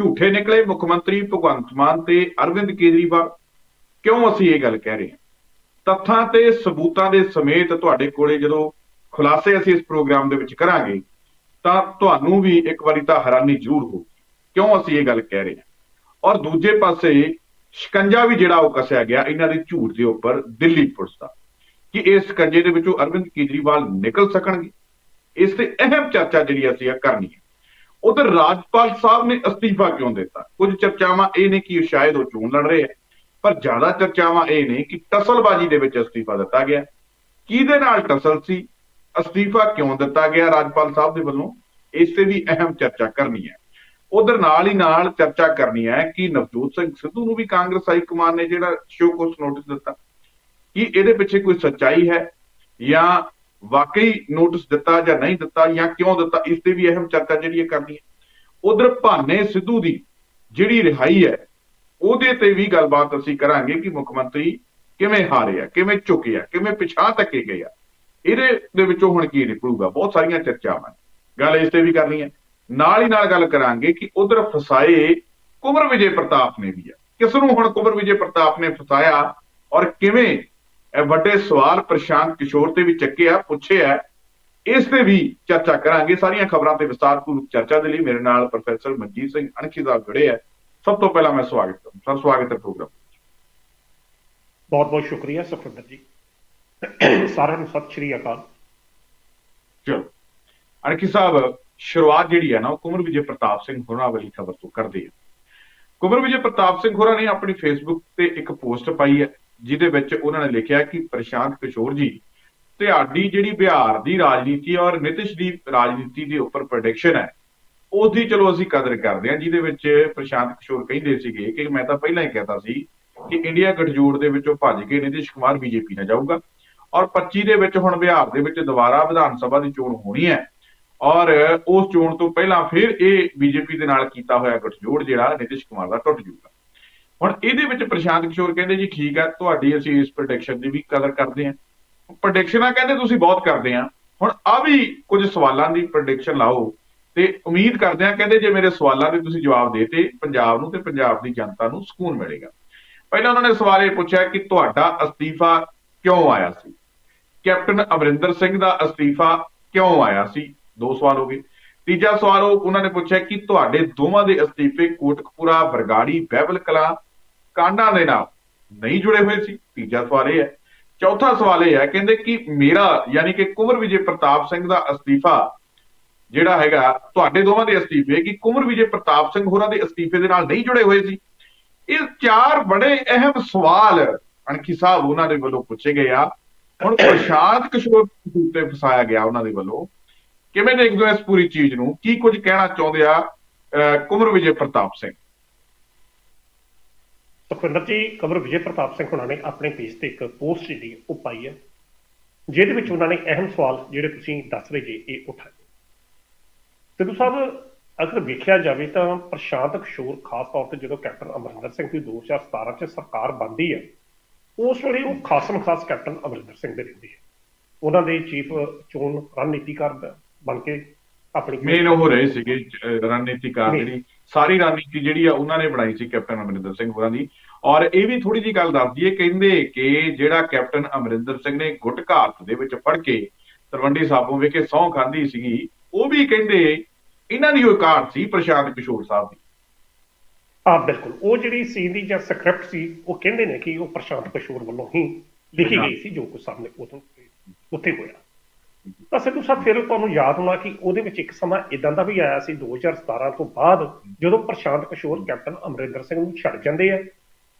झूठे निकले मुख्यमंत्री भगवंत मान ते अरविंद केजरीवाल। क्यों असीं ये गल कह रहे हैं? तथ्यां ते सबूतां दे समेत तुहाडे कोले जदों खुलासे असीं इस प्रोग्राम दे विच करांगे तां तुहानूं वी एक वारी तां हैरानी जरूर होगी। क्यों असीं ये गल कह रहे हैं? और दूजे पासे शिकंजा भी जिहड़ा उह कसिया गया इन्हां दे झूठ दे उपर दिल्ली पुलिस दा, कि इस शिकंजे दे विचों अरविंद केजरीवाल निकल सकणगे, इस ते अहम चर्चा जिहड़ी असीं करनी है। उधर राजपाल साहब ने अस्तीफा क्यों देता? कुछ चर्चावां इह ने कि शायद वह चोण लड़ रहे हैं, पर ज्यादा चर्चावां इह ने कि टसलबाजी दे विच अस्तीफा दिता गया। किहदे नाल टसल सी, अस्तीफा क्यों दिता गया राजपाल साहब दे वल्लों, इस ते भी अहम चर्चा करनी है। उधर नाल ही नाल चर्चा करनी है कि नवजोत सिद्धू नूं भी कांग्रेस हाई कमान ने जिहड़ा शोकोस नोटिस दिता, कि इहदे पिछे कोई सच्चाई है या वाकई नोटिस दिता या नहीं दिता या क्यों दिता, इस ते भी अहम चर्चा जिहड़ी करनी है। उधर भाने सिद्धू की जिहड़ी रिहाई है उहदे ते भी गलबात असीं करांगे कि मुख्यमंत्री किवें हारे आ, किवें झुके आ, किवें पिछा धक्के गए आ, इहदे दे विचों हुण की निकलूगा। बहुत सारियां चर्चावां गल इस ते भी करनी है। नाल ही नाल गल करांगे कि उधर फसाए कुंवर विजय प्रताप ने भी आ, किस नूं हुण कुंवर विजय प्रताप ने फसाया और किवें ਵੱਡੇ सवाल प्रशांत किशोर से भी चुके पुछे है, इस पर भी चर्चा करांगे। सारियां खबरों से विस्तारपूर्वक चर्चा के लिए मेरे नाल प्रोफेसर मनजीत सिंह अणखी साहब जुड़े है। सब तो पहला मैं स्वागत करूं, सर स्वागत है प्रोग्राम। बहुत बहुत शुक्रिया सुखविंदर जी, सारे सत श्री अकाल। चलो अणखी साहब, शुरुआत जिहड़ी है ना कुंवर विजय प्रताप सिंह होरां वाली खबर तो करते हैं। कुंवर विजय प्रताप सिंह होरां ने अपनी फेसबुक से एक पोस्ट पाई है जिहदे विच उन्होंने लिखिया कि प्रशांत किशोर जी तुहाडी जिहड़ी बिहार की राजनीति और नीतिश की राजनीति के उपर प्रोडिक्शन है उसकी चलो असीं कदर करते हैं। जिहदे विच प्रशांत किशोर कहिंदे सीगे कि मैं तां पहलां ही कहता सी कि इंडिया गठजोड़ दे विचों भज के नीतिश कुमार बीजेपी ना जाऊगा और 25 दे विच हुण बिहार दे विच दुबारा विधान सभा की चोण होनी है और उस चोण तो पहलां फिर ये बीजेपी दे नाल कीता होया गठजोड़ जिहड़ा नीतिश कुमार दा टुट जूगा। ਹੁਣ ਇਹਦੇ ਵਿੱਚ ਪ੍ਰਸ਼ਾਂਤ ਕਿਸ਼ੋਰ ਕਹਿੰਦੇ ਜੀ ਠੀਕ ਆ ਤੁਹਾਡੀ ਅਸੀਂ ਇਸ ਪ੍ਰੈਡਿਕਸ਼ਨ ਦੀ ਵੀ ਕਦਰ ਕਰਦੇ ਹਾਂ, ਪ੍ਰੈਡਿਕਸ਼ਨਾਂ ਕਹਿੰਦੇ ਤੁਸੀਂ ਬਹੁਤ ਕਰਦੇ ਆ, ਹੁਣ ਆ ਵੀ ਕੁਝ ਸਵਾਲਾਂ ਦੀ ਪ੍ਰੈਡਿਕਸ਼ਨ ਲਾਓ ਤੇ ਉਮੀਦ ਕਰਦੇ ਆ ਕਹਿੰਦੇ ਜੇ ਮੇਰੇ ਸਵਾਲਾਂ ਦੇ ਤੁਸੀਂ ਜਵਾਬ ਦੇਤੇ ਪੰਜਾਬ ਨੂੰ ਤੇ ਪੰਜਾਬ ਦੀ ਜਨਤਾ ਨੂੰ ਸਕੂਨ ਮਿਲੇਗਾ। ਪਹਿਲਾਂ ਉਹਨਾਂ ਨੇ ਸਵਾਲ ਇਹ ਪੁੱਛਿਆ ਕਿ ਤੁਹਾਡਾ ਅਸਤੀਫਾ ਕਿਉਂ ਆਇਆ ਸੀ, ਕੈਪਟਨ ਅਮਰਿੰਦਰ ਸਿੰਘ ਦਾ ਅਸਤੀਫਾ ਕਿਉਂ ਆਇਆ ਸੀ, ਦੋ ਸਵਾਲ ਹੋ ਗਏ। ਤੀਜਾ ਸਵਾਲ ਉਹ ਉਹਨਾਂ ਨੇ ਪੁੱਛਿਆ ਕਿ ਤੁਹਾਡੇ ਦੋਵਾਂ ਦੇ ਅਸਤੀਫੇ ਕੋਟਕਪੂਰਾ ਬਰਗਾੜੀ ਬਹਿਬਲ ਕਲਾਂ ਕਾਂਡਾਂ ਦੇ ਨਾਲ नहीं जुड़े हुए सी, तीजा सवाल यह है। चौथा सवाल यह है कहते कि मेरा यानी कि कुंवर विजय प्रताप सिंह दा अस्तीफा जिहड़ा हैगा तुहाडे दोवां दे अस्तीफे कि कुंवर विजय प्रताप सिंह होरां दे अस्तीफे दे नाल नहीं जुड़े हुए सी। इह चार बड़े अहम सवाल अणखी साहब उन्हां दे वल्लों पुछे गए आ। हुण प्रशांत किशोर ते फसाया गया उन्हां दे वल्लों, किवें देखदे हो इस पूरी चीज़ नूं, की कुछ कहना चाहुंदे आ कुंवर विजय प्रताप सिंह? सुखविंदर जी, कंवर विजय प्रताप सिंह उन्होंने अपने पेज से एक पोस्ट जी पाई है जिहदे उन्होंने अहम सवाल जिहड़े तुसीं दस रहे जे ये उठाए। सिद्धू साहब अगर वेखिया जाए तो प्रशांत किशोर खास तौर पर जो कैप्टन अमरिंदर सिंह की 2017 च सरकार बनती है उस वेले वो खासम खास कैप्टन अमरिंदर सिंह रहते हैं, उन्होंने चीफ चोन रणनीतिकार बन के अपनी मेन हो रहे थे रणनीतिकार जी, सारी राजनीति जी उन्होंने बनाई थी कैप्टन अमरिंदर सिंह होरां दी। और यह भी थोड़ी जी गल दस दीए कहते कि जिहड़ा कैप्टन अमरिंदर सिंह ने गुट घात दे विच पढ़ के तरवंडी साबों विखे सौं खाधी सीगी, वह भी कहते इन्हां दी औकात सी प्रशांत किशोर साहब दी। हाँ बिल्कुल, वो जिहड़ी सीन दी जां स्क्रिप्ट सी वो कहते हैं कि वह प्रशांत किशोर वल्लों ही लिखी गई सी, जो कुछ सामने उदों उत्थे होया। ਤਾਂ ਸਿੱਧੂ ਸਾਹਿਬ ਫਿਰ ਤੁਹਾਨੂੰ ਯਾਦ ਹੋਣਾ ਕਿ ਉਹਦੇ ਵਿੱਚ ਇੱਕ ਸਮਾਂ ਇਦਾਂ ਦਾ ਵੀ ਆਇਆ ਸੀ 2017 ਤੋਂ ਬਾਅਦ ਜਦੋਂ ਪ੍ਰਸ਼ਾਂਤ ਕਿਸ਼ੋਰ ਕੈਪਟਨ ਅਮਰਿੰਦਰ ਸਿੰਘ ਨੂੰ ਛੱਡ ਜਾਂਦੇ ਆ,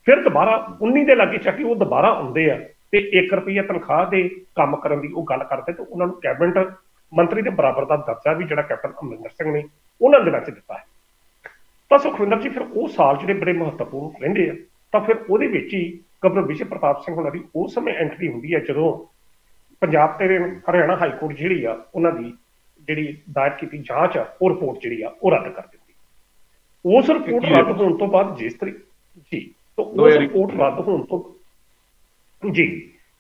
ਫਿਰ ਦੁਬਾਰਾ 19 ਦੇ ਲਾਗੇ ਚੱਕੀ ਉਹ ਦੁਬਾਰਾ ਆਉਂਦੇ ਆ ਤੇ 1 ਰੁਪਈਆ ਤਨਖਾਹ ਦੇ ਕੰਮ ਕਰਨ ਦੀ ਉਹ ਗੱਲ ਕਰਦੇ ਤੇ ਉਹਨਾਂ ਨੂੰ ਕੈਬਨਿਟ ਮੰਤਰੀ ਦੇ ਬਰਾਬਰ ਦਾ ਦਰਜਾ ਵੀ ਜਿਹੜਾ ਕੈਪਟਨ ਅਮਰਿੰਦਰ ਸਿੰਘ ਨੇ ਉਹਨਾਂ ਦੇ ਵਿੱਚ ਦਿੱਤਾ ਹੈ। ਤਾਂ ਸੁਖਵਿੰਦਰ ਜੀ ਫਿਰ ਉਹ ਸਾਲ ਜਿਹੜੇ ਬੜੇ ਮਹੱਤਵਪੂਰਨ ਰਹਿੰਦੇ ਆ, ਤਾਂ ਫਿਰ ਉਹਦੇ ਵਿੱਚ ਹੀ ਕੰਵਰ ਵਿਜੇ ਪ੍ਰਤਾਪ ਸਿੰਘ ਉਹਨਾਂ ਦੀ ਉਸ ਸਮੇਂ ਐਂਟਰੀ ਹੁੰਦੀ ਹੈ ਜਦੋਂ पंजाब ते हरियाणा हाई कोर्ट जिहड़ी आ उन्हां दी जिहड़ी दायर कीती जांच आ ओह रिपोर्ट जिहड़ी आ ओह रद्द कर दित्ती। उस रिपोर्ट रद्द होण तो बाद जिस तरीके जी तो उस रिपोर्ट रद्द होण तो जी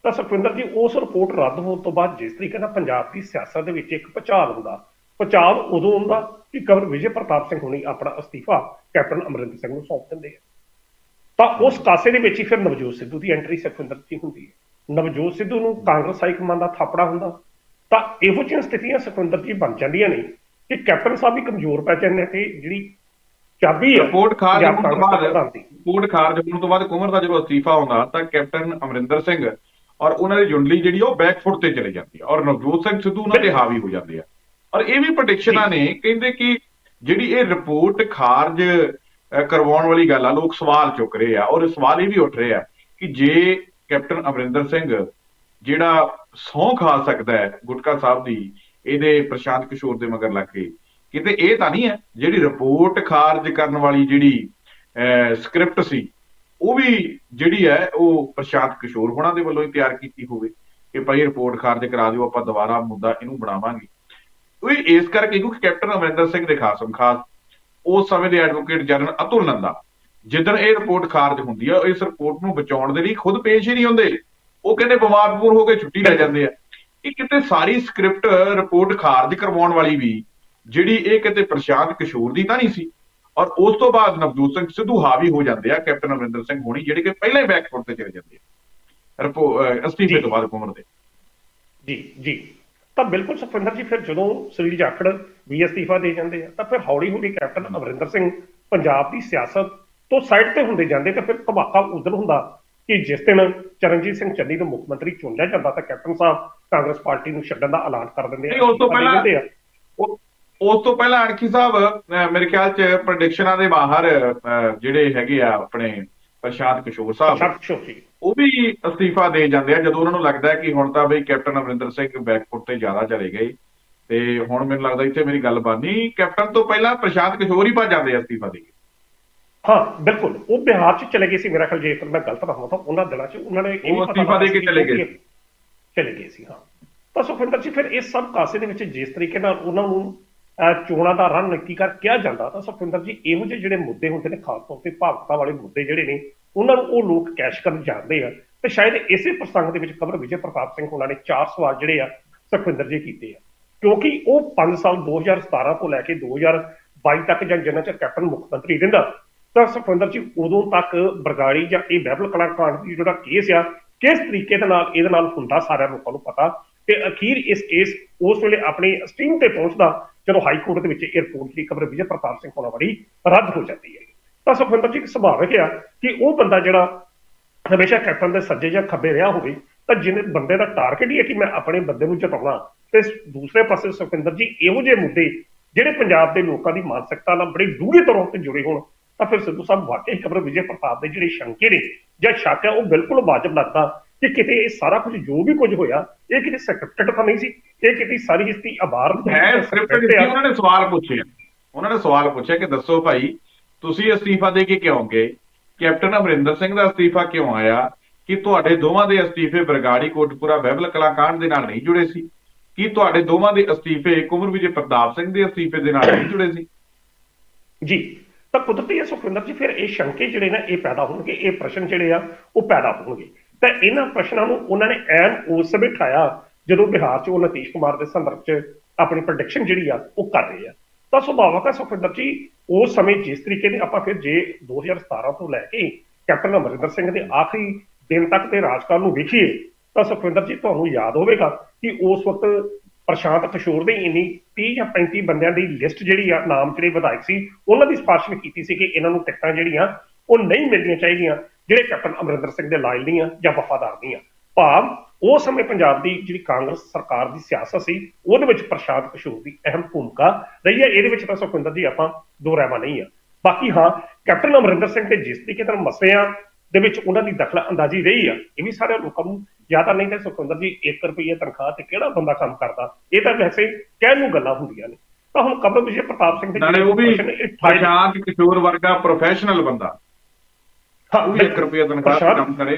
तो सुखविंदर जी उस रिपोर्ट रद्द होण तो बाद जिस तरीके नाल पंजाब दी सियासत दे विच इक पछाड़ हुंदा पचाव उदों आउंदा कि कुंवर विजय प्रताप सिंह होनी अपना अस्तीफा कैप्टन अमरिंदर सिंह नूं सौंप दिंदे आ। तो उस कासे दे विच ही फिर नवजोत सिद्धू की एंट्री सुखविंदर की होंदी है। नवजोत सिद्धू नूं कांग्रेस हाईकमान का थापड़ा हुंदा तो इहो जिहियां स्थितियां सुखविंदर जी बन जांदियां ने कि कैप्टन साहब भी कमजोर पै जांदे ते जिहड़ी ਚਾਬੀ ਹੈ ਕੋਟ ਖਾਰਜ ਹੋਣ ਤੋਂ ਬਾਅਦ ਕੁੰਵਰ ਦਾ ਜਦੋਂ ਅਸਤੀਫਾ ਆਉਂਦਾ ਤਾਂ ਕੈਪਟਨ ਅਮਰਿੰਦਰ ਸਿੰਘ ਔਰ ਉਹਨਾਂ ਦੀ ਜੁੰਡਲੀ ਜਿਹੜੀ ਉਹ ਬੈਕਫੁੱਟ ਤੇ ਚਲੀ ਜਾਂਦੀ ਹੈ ਔਰ ਨਵਜੋਤ ਸਿੰਘ ਸਿੱਧੂ ਉਹਨਾਂ ਤੇ ਹਾਵੀ ਹੋ ਜਾਂਦੇ ਆ। ਔਰ ਇਹ ਵੀ ਪ੍ਰੈਡਿਕਸ਼ਨਾਂ ਨੇ ਕਹਿੰਦੇ ਕਿ ਜਿਹੜੀ ਇਹ ਰਿਪੋਰਟ ਖਾਰਜ ਕਰਵਾਉਣ ਵਾਲੀ ਗੱਲ ਆ ਲੋਕ ਸਵਾਲ ਚੁੱਕ ਰਹੇ ਆ ਔਰ ਸਵਾਲ ਇਹ ਵੀ ਉੱਠ ਰਹੇ ਆ ਕਿ ਜੇ ਕੈਪਟਨ ਅਮਰਿੰਦਰ ਸਿੰਘ ਜਿਹੜਾ ਸਹੁੰ ਖਾ ਸਕਦਾ ਹੈ ਗੁਟਕਾ ਸਾਹਿਬ ਦੀ ਇਹਦੇ ਪ੍ਰਸ਼ਾਂਤ ਕਿਸ਼ੋਰ ਦੇ ਮਗਰ ਲੱਗ ਕੇ ਕਿਤੇ ਇਹ ਤਾਂ नहीं है ਜਿਹੜੀ ਰਿਪੋਰਟ ਖਾਰਜ ਕਰਨ ਵਾਲੀ ਜਿਹੜੀ ਸਕ੍ਰਿਪਟ ਸੀ ਉਹ ਵੀ ਜਿਹੜੀ ਹੈ ਉਹ ਪ੍ਰਸ਼ਾਂਤ ਕਿਸ਼ੋਰ ਹੋਣਾ ਦੇ ਵੱਲੋਂ ਹੀ ਤਿਆਰ ਕੀਤੀ ਹੋਵੇ ਕਿ ਭਾਈ ਰਿਪੋਰਟ ਖਾਰਜ ਕਰਾ ਦਿਓ ਆਪਾਂ ਦੁਬਾਰਾ ਮੁੱਦਾ ਇਹਨੂੰ ਬਣਾਵਾਂਗੇ। ਉਹ ਇਸ ਕਰਕੇ ਕਿਉਂਕਿ ਕੈਪਟਨ ਅਮਰਿੰਦਰ ਸਿੰਘ ਦੇ ਖਾਸ ਉਸ ਸਮੇਂ ਦੇ ਐਡਵੋਕੇਟ ਜਨਰਲ ਅਤੁਲ ਨੰਦਾ ਜਿੱਦਣ ਇਹ ਰਿਪੋਰਟ ਖਾਰਜ ਹੁੰਦੀ ਹੈ ਇਸ ਰਿਪੋਰਟ ਨੂੰ ਬਚਾਉਣ ਦੇ ਲਈ ਖੁਦ ਪੇਸ਼ ਹੀ ਨਹੀਂ ਹੁੰਦੇ। ਉਹ ਕਹਿੰਦੇ ਬਿਮਾਰ ਹੋ ਕੇ ਛੁੱਟੀ ਲੈ ਜਾਂਦੇ ਆ। ਇਹ ਕਿਤੇ ਸਾਰੀ ਸਕ੍ਰਿਪਟ ਰਿਪੋਰਟ ਖਾਰਜ ਕਰਵਾਉਣ ਵਾਲੀ भी ਜਿਹੜੀ ਇਹ ਕਿਤੇ ਪ੍ਰਸ਼ਾਂਤ ਕਿਸ਼ੋਰ ਦੀ ਤਾਂ ਨਹੀਂ ਸੀ। ਔਰ ਉਸ ਤੋਂ ਬਾਅਦ ਨਵਜੋਤ ਸਿੰਘ ਸਿੱਧੂ ਹਾਵੀ ਹੋ ਜਾਂਦੇ ਆ ਕੈਪਟਨ ਅਮਰਿੰਦਰ ਸਿੰਘ ਹੋਣੀ ਜਿਹੜੇ ਕਿ ਪਹਿਲਾਂ ਹੀ ਬੈਕਫੁੱਟ ਤੇ ਚਲੇ ਜਾਂਦੇ ਆ ਅਸਤੀਫੇ ਤੋਂ ਬਾਅਦ ਕੁੰਵਰ ਦੇ। ਜੀ ਤਾਂ ਬਿਲਕੁਲ ਸੁਖਵਿੰਦਰ ਜੀ ਫਿਰ ਜਦੋਂ ਸੁਨੀਲ ਜਾਖੜ ਵੀ ਅਸਤੀਫਾ ਦੇ ਜਾਂਦੇ ਆ ਤਾਂ ਫਿਰ ਹੌਲੀ ਹੌਲੀ ਕੈਪਟਨ ਅਮਰਿੰਦਰ ਸਿੰਘ ਪੰਜਾਬ ਦੀ ਸਿਆਸਤ ਤੋਂ ਸਾਈਡ ਤੇ ਹੁੰਦੇ ਜਾਂਦੇ ਤਾਂ ਫਿਰ ਧਮਾਕਾ ਉਦੋਂ ਹੁੰਦਾ ਕਿ ਜਿਸ ਦਿਨ ਚਰਨਜੀਤ ਸਿੰਘ ਚੰਨੀ ਨੂੰ ਮੁੱਖ ਮੰਤਰੀ ਚੁਣ ਲਿਆ ਜਾਂਦਾ ਤਾਂ ਕੈਪਟਨ ਸਾਹਿਬ ਕਾਂਗਰਸ ਪਾਰਟੀ ਨੂੰ ਛੱਡਣ ਦਾ ਐਲਾਨ ਕਰ ਦਿੰਦੇ ਆ। उस तो पहला अड़खी साहब मेरे ख्याल च प्रोडिक्शनां दे बाहर जिहड़े हैगे आ अपने प्रशांत किशोर साहब वो भी अस्तीफा दे जांदे आ जदों उन्हां नूं लगदा है कि हुण तां बई कैप्टन अमरिंदर सिंह बैकफुट ते ज्यादा चले गए ते हुण मैनूं लगदा इत्थे मेरी गल बानी कैप्टन तो पहला प्रशांत किशोर ही भज जांदे आ अस्तीफा दे के। हाँ बिल्कुल वो बिहार च चले गए सी मेरा ख्याल जेकर मैं गलत ना होवां तां उन्हां दिनां च उन्हां ने इह अस्तीफा दे के चले गए सी। हाँ तो सुखविंदर जी फिर इस सब कासे दे विच जिस तरीके नाल उन्हां नूं चोणों का रणनीतिकार किया जाता तो सुखविंदर जी इहो जिहड़े मुद्दे होंदे ने खास तौर पर भावुकता वाले मुद्दे जिहड़े ने उन्होंने वो लोग कैश करन जांदे आ। तो शायद इसे प्रसंग दे विच कुंवर विजय प्रताप सिंह होणां ने 4 सवाल जिहड़े आ सुखविंदर जी कीते आ क्योंकि वो 5 साल 2017 तो लैके 2022 तक जिन्ना चर कैप्टन मुख मंत्री रहिंदा तो सुखविंदर जी उदों तक बरगाड़ी जां इह बहबल कलां कांड दी जिहड़ा केस आ किस तरीके नाल इहदे नाल हुंदा सारे लोकां नूं पता ते अखीर इस केस उस वेले अपनी स्ट्रीम ते पहुंचदा चलो हाई कोर्ट के एयरपोर्ट की कुंवर विजय प्रताप सिंह होना बड़ी रद्द हो जाती है। तो सुखविंदर जी स्वाभाविक है कि वह बंदा जो हमेशा कैप्टन के सज्जे या खब्बे रहा हो जिन्हें बंदे का टारगेट ही है कि मैं अपने बंदे को जिताना। तो दूसरे पासे सुखविंदर जी इहो जे मुद्दे जिहड़े पंजाब के लोगों की मानसिकता नाल बड़ी डूंघे तौर पर जुड़े होण तां फिर सिद्धू साहब वाकई कुंवर विजय प्रताप के जिहड़े शंके ने जां शक है वह बिल्कुल वाजिब लगता कि किते सारा कुछ जो भी कुछ होया ये किते स्क्रिप्टेड तो नहीं सी ये किते सारी हिस्ती आभार है स्क्रिप्टेड है। उन्होंने सवाल पूछे कि दसो भाई तुसी अस्तीफा दे के क्यों गए कैप्टन अमरिंदर सिंह दा अस्तीफा क्यों आया कि तुहाडे दोवां दे अस्तीफे बरगाड़ी कोटपुरा बहबल कलां कांड दे नाल नहीं जुड़े सी कि तुहाडे दोवां दे अस्तीफे कुंवर विजय प्रताप सिंह दे अस्तीफे दे नाल नहीं जुड़े सी। जी तो कुदरती है सुखविंदर जी फिर ये शंके जिहड़े ना ये पैदा होणगे ये प्रश्न जिहड़े आ वो पैदा होणगे। तो इन्हां प्रश्नों को उन्होंने ऐन उस समय उठाया जो बिहार से नीतीश कुमार के संदर्भ से अपनी प्रोडिक्शन जी कर रहे हैं। तो सुभाविक है सुखविंदर जी उस समय जिस तरीके ने आपां फिर जे 2017 तो लैके कैप्टन अमरिंदर सिंह के आखिरी दिन तक के राजकाल नूं वेखिए तो सुखविंदर जी तुहानूं याद होगा कि उस वक्त प्रशांत किशोर ने इन्नी 30 या 35 बंदियां दी लिस्ट जिहड़ी आ नाम जिहड़े विधायक सी उन्हां दी सिफारिश भी कीती सी कि इन्हां नूं टिकटां जिहड़ियां ਉਹ नहीं मिलनी चाहिए ਜਿਹੜੇ कैप्टन अमरिंदर सिंह के लायल नहीं ਜਾਂ वफादार नहीं आ। भाव उस समय पंजाब की जी कांग्रेस सरकार की सियासत सी ਉਹਦੇ ਵਿੱਚ प्रशांत किशोर की अहम भूमिका रही है। ਇਹਦੇ ਵਿੱਚ ਤਾਂ ਸੁਖਵਿੰਦਰ जी ਆਪਾਂ ਦੋਰਾਵਾ नहीं ਆ। बाकी हाँ कैप्टन अमरिंदर सिंह के जिस तरीके मसलिਆਂ ਦੇ ਵਿੱਚ ਉਹਨਾਂ ਦੀ दखल अंदाजी रही है ਇਹ ਵੀ ਸਾਰੇ ਲੋਕਾਂ ਨੂੰ ਜ਼ਿਆਦਾ नहीं तो ਸੁਖਵਿੰਦਰ जी 1 रुपये तनख्वाह ਤੇ ਕਿਹੜਾ ਬੰਦਾ ਕੰਮ ਕਰਦਾ ਇਹ ਤਾਂ ਵੈਸੇ ਕਹਿਣ ਨੂੰ ਗੱਲਾਂ ਹੁੰਦੀਆਂ ਨੇ। ਤਾਂ ਹੁਣ ਕੁੰਵਰ ਵਿਜੇ ਪ੍ਰਤਾਪ ਸਿੰਘ ਦੇ प्रशांत किशोर वर्गा प्रोफेशनल बंदा बिल्कुल सुखविंदर